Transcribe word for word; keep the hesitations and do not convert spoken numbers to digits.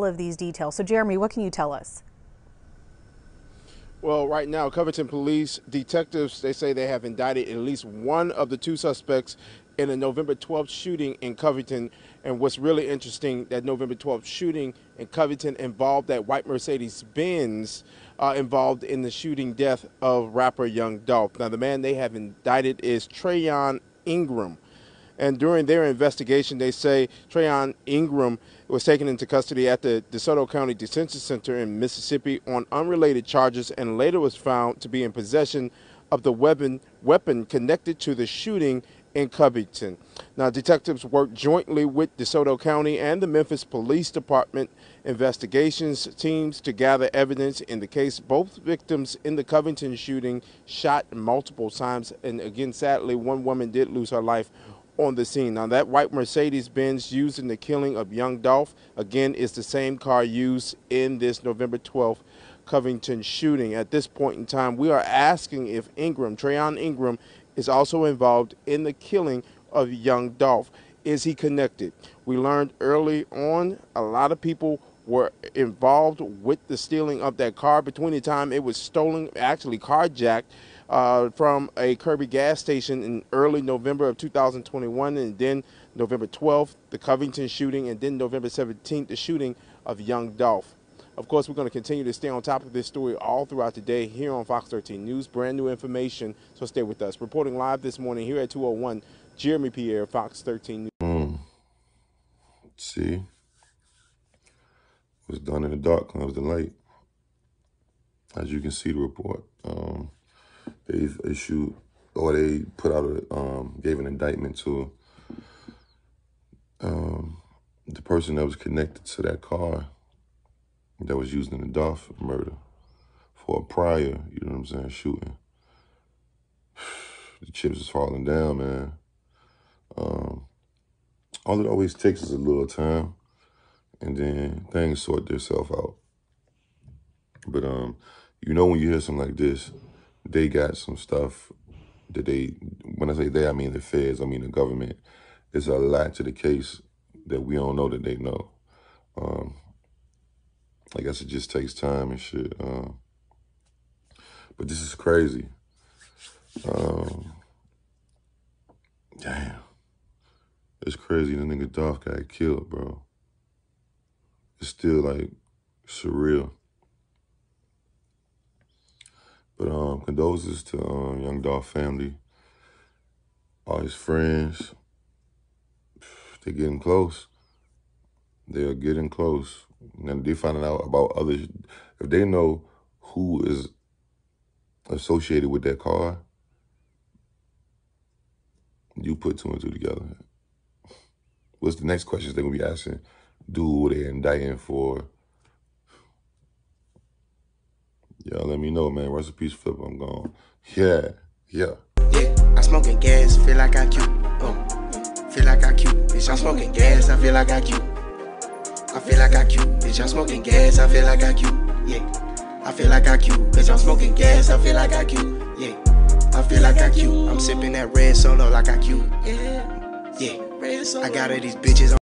all of these details. So, Jeremy, what can you tell us? Well, right now, Covington police detectives, they say they have indicted at least one of the two suspects in a November twelfth shooting in Covington. And what's really interesting, that November twelfth shooting in Covington involved that white Mercedes Benz uh, involved in the shooting death of rapper Young Dolph. Now, the man they have indicted is Trayon Ingram. And during their investigation, they say Trayon Ingram was taken into custody at the DeSoto County Detention Center in Mississippi on unrelated charges and later was found to be in possession of the weapon, weapon connected to the shooting in Covington. Now, detectives worked jointly with DeSoto County and the Memphis Police Department investigations teams to gather evidence in the case. Both victims in the Covington shooting shot multiple times, and again, sadly, one woman did lose her life on the scene. Now, that white Mercedes-Benz used in the killing of Young Dolph, again, is the same car used in this November twelfth Covington shooting. At this point in time, we are asking if Ingram, Trayon Ingram, is also involved in the killing of Young Dolph. Is he connected? We learned early on a lot of people were involved with the stealing of that car between the time it was stolen, actually carjacked, Uh, from a Kirby gas station in early November of two thousand twenty-one, and then November twelfth, the Covington shooting, and then November seventeenth, the shooting of Young Dolph. Of course, we're going to continue to stay on top of this story all throughout the day here on Fox thirteen News. Brand new information, so stay with us. Reporting live this morning here at two oh one, Jeremy Pierre, Fox thirteen News. Mm. Let's see, it was done in the dark, comes the light. As you can see, the report. Um, They've issued, or they put out a, um, gave an indictment to um, the person that was connected to that car that was used in the Dolph murder for a prior, you know what I'm saying, shooting. The chips is falling down, man. Um, all it always takes is a little time, and then things sort themselves out. But um, you know, when you hear something like this, they got some stuff that they, when I say they, I mean the feds, I mean the government. There's a lot to the case that we don't know that they know. Um, I guess it just takes time and shit. Um, but this is crazy. Um, damn. It's crazy the nigga Dolph got killed, bro. It's still, like, surreal. But um, condolences to um, Young Dolph family, all his friends. They're getting close. They're getting close. And they're finding out about others. If they know who is associated with that car, you put two and two together. What's the next questions they're going to be asking? Do they indicting for? Y'all let me know, man. Rest in peace, Flip. I'm gone. Yeah, yeah. Yeah, I'm smoking gas. Feel like I cute. Um, feel like I cute. Bitch, I'm smoking gas. I feel like I cute. I feel like I cute. Bitch, I'm smoking gas. I feel like I cute. Yeah, I feel like I cute. Bitch, I'm smoking gas. I feel like I cute. Yeah, I feel like I cute. I'm sipping that red solo like I cute. Yeah, yeah. I got all these bitches on.